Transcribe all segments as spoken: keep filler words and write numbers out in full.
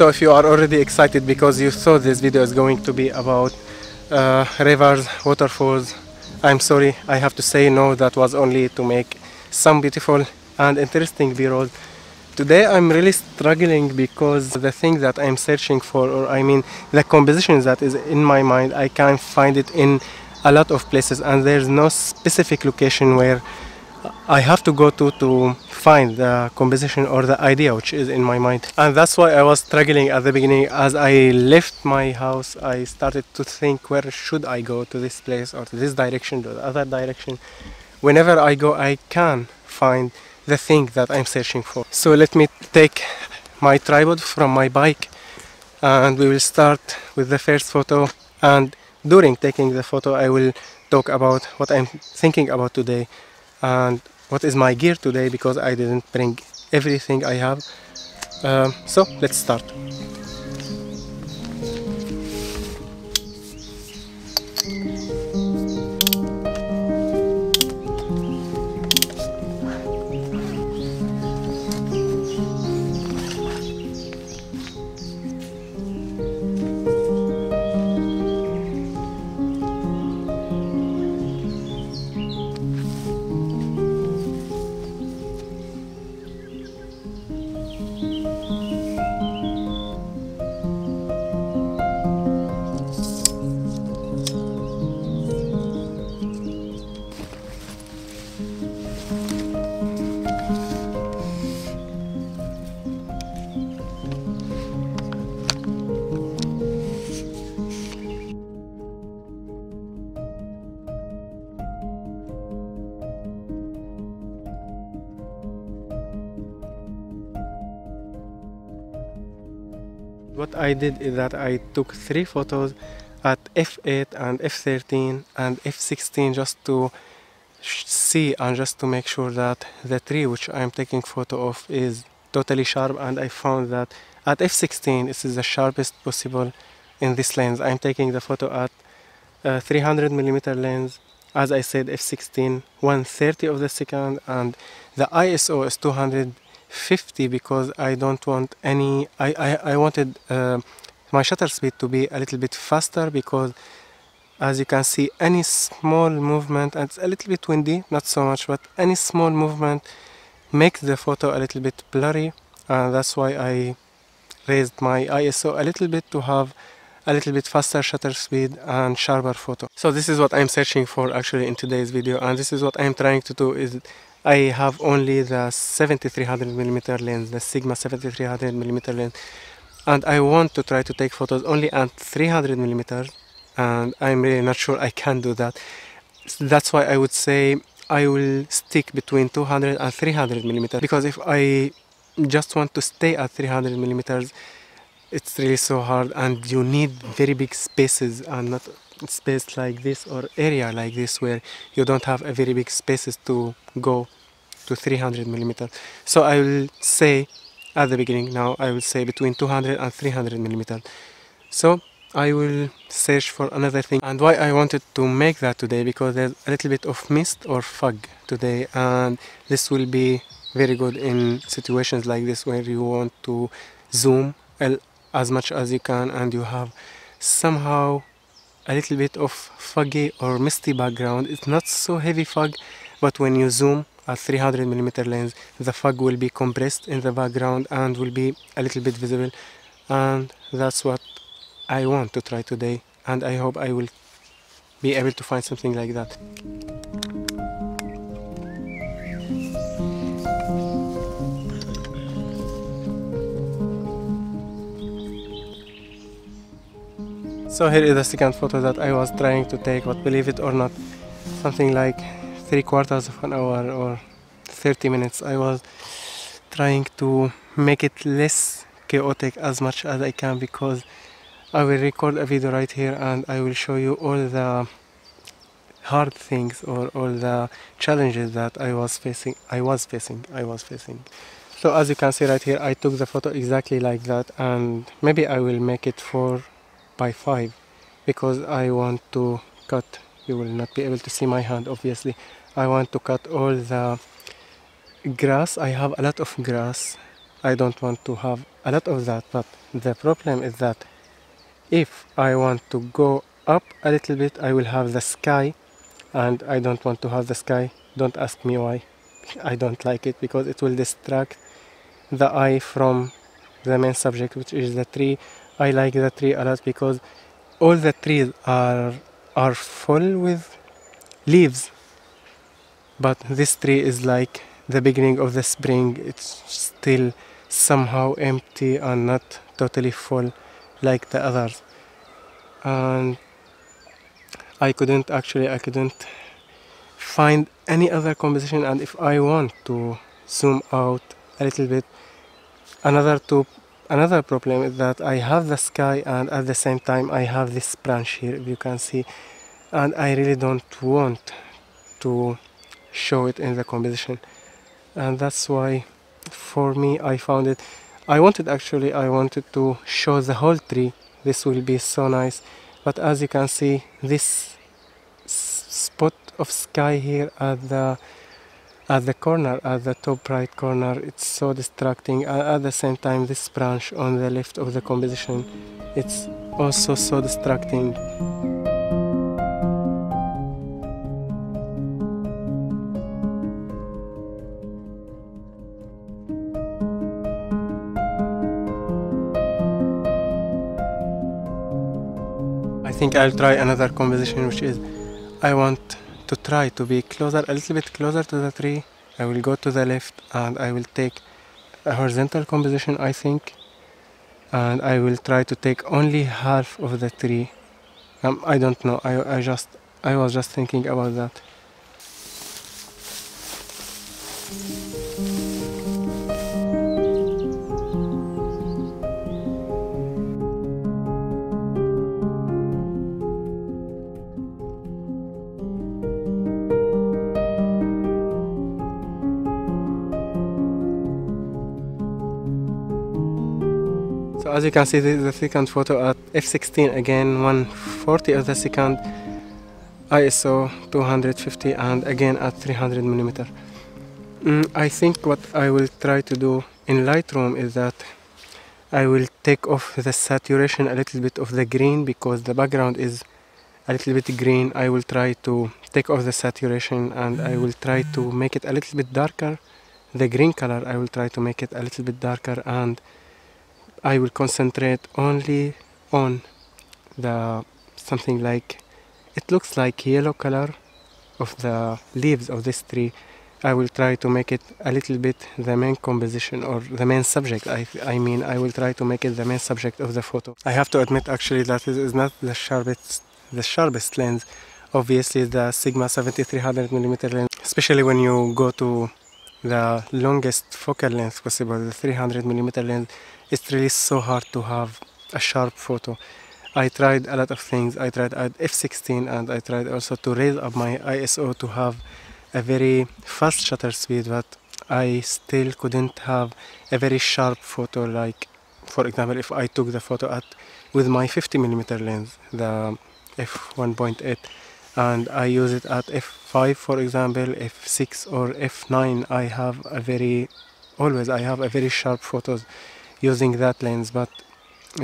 So if you are already excited because you thought this video is going to be about uh, rivers, waterfalls, I'm sorry, I have to say no, that was only to make some beautiful and interesting b-roll. Today I'm really struggling because the thing that I'm searching for, or I mean the composition that is in my mind, I can't find it in a lot of places, and there's no specific location where I have to go to to find the composition or the idea which is in my mind. And that's why I was struggling at the beginning. As I left my house, I started to think, where should I go, to this place or to this direction, to the other direction. Whenever I go, I can find the thing that I'm searching for. So let me take my tripod from my bike and we will start with the first photo, and during taking the photo I will talk about what I'm thinking about today and what is my gear today, because I didn't bring everything I have. Uh, so let's start. What I did is that I took three photos at f eight and f thirteen and f sixteen just to see and just to make sure that the tree which I'm taking photo of is totally sharp, and I found that at f sixteen this is the sharpest possible in this lens. I'm taking the photo at uh, three hundred millimeter lens, as I said f sixteen, one thirty of the second, and the I S O is two hundred fifty because I don't want any, I, I, I wanted uh, my shutter speed to be a little bit faster, because as you can see any small movement, and it's a little bit windy, not so much, but any small movement makes the photo a little bit blurry, and that's why I raised my I S O a little bit to have a little bit faster shutter speed and sharper photo. So this is what I'm searching for actually in today's video, and this is what I'm trying to do. Is I have only the seventy three hundred millimeter lens, the Sigma seventy three hundred millimeter lens, and I want to try to take photos only at three hundred millimeter, and I'm really not sure I can do that. That's why I would say I will stick between two hundred and three hundred millimeter, because if I just want to stay at three hundred millimeters, it's really so hard, and you need very big spaces, and not space like this or area like this where you don't have a very big spaces to go to three hundred millimeter. So I will say at the beginning now, I will say between two hundred and three hundred millimeter. So I will search for another thing, and why I wanted to make that today, because there's a little bit of mist or fog today, and this will be very good in situations like this where you want to zoom as much as you can and you have somehow a little bit of foggy or misty background. It's not so heavy fog, but when you zoom at three hundred millimeter lens, the fog will be compressed in the background and will be a little bit visible, and that's what I want to try today, and I hope I will be able to find something like that. So here is the second photo that I was trying to take, but believe it or not, something like three quarters of an hour or thirty minutes I was trying to make it less chaotic as much as I can, because I will record a video right here and I will show you all the hard things or all the challenges that I was facing, I was facing, I was facing. So as you can see right here, I took the photo exactly like that, and maybe I will make it for by five, because I want to cut, you will not be able to see my hand obviously, I want to cut all the grass. I have a lot of grass, I don't want to have a lot of that, but the problem is that if I want to go up a little bit, I will have the sky, and I don't want to have the sky. Don't ask me why. I don't like it because it will distract the eye from the main subject, which is the tree. I like the tree a lot because all the trees are are full with leaves, but this tree is like the beginning of the spring. It's still somehow empty and not totally full like the others, and I couldn't actually I couldn't find any other composition. And if I want to zoom out a little bit, another two another problem is that I have the sky, and at the same time I have this branch here, if you can see, and I really don't want to show it in the composition. And that's why for me I found it I wanted actually I wanted to show the whole tree. This will be so nice, but as you can see, this spot of sky here at the at the corner, at the top right corner, it's so distracting. And at the same time, this branch on the left of the composition, it's also so distracting. I think I'll try another composition, which is I want to try to be closer, a little bit closer to the tree. I will go to the left and I will take a horizontal composition, I think, and I will try to take only half of the tree. Um, I don't know. I I just I was just thinking about that. As you can see, this is the second photo at f sixteen, again one forty of the second, I S O two hundred fifty, and again at three hundred millimeter. Mm, I think what I will try to do in Lightroom is that I will take off the saturation a little bit of the green, because the background is a little bit green. I will try to take off the saturation and I will try to make it a little bit darker. The green color, I will try to make it a little bit darker, and I will concentrate only on the something like, it looks like yellow color of the leaves of this tree. I will try to make it a little bit the main composition, or the main subject. I, I mean, I will try to make it the main subject of the photo. I have to admit actually that it is not the sharpest, the sharpest lens. Obviously the Sigma seventy three hundred millimeter lens, especially when you go to the longest focal length possible, the three hundred millimeter lens, it's really so hard to have a sharp photo. I tried a lot of things. I tried at f sixteen, and I tried also to raise up my I S O to have a very fast shutter speed, but I still couldn't have a very sharp photo. Like, for example, if I took the photo at with my fifty millimeter lens, the f one point eight, and I use it at f five, for example, f six or f nine, I have a very always I have a very sharp photos using that lens. But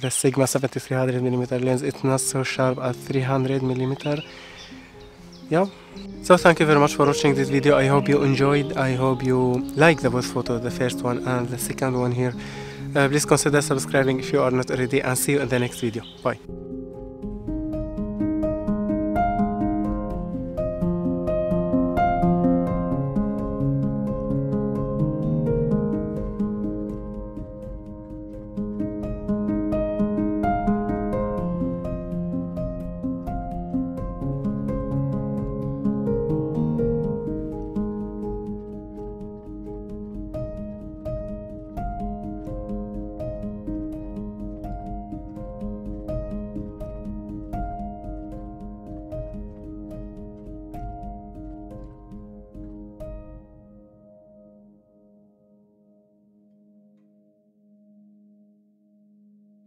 the Sigma seventy three hundred millimeter lens, it's not so sharp at three hundred millimeter. Yeah, so thank you very much for watching this video. I hope you enjoyed. I hope you like the both photos, the first one and the second one here. Uh, please consider subscribing if you are not already, and see you in the next video. Bye.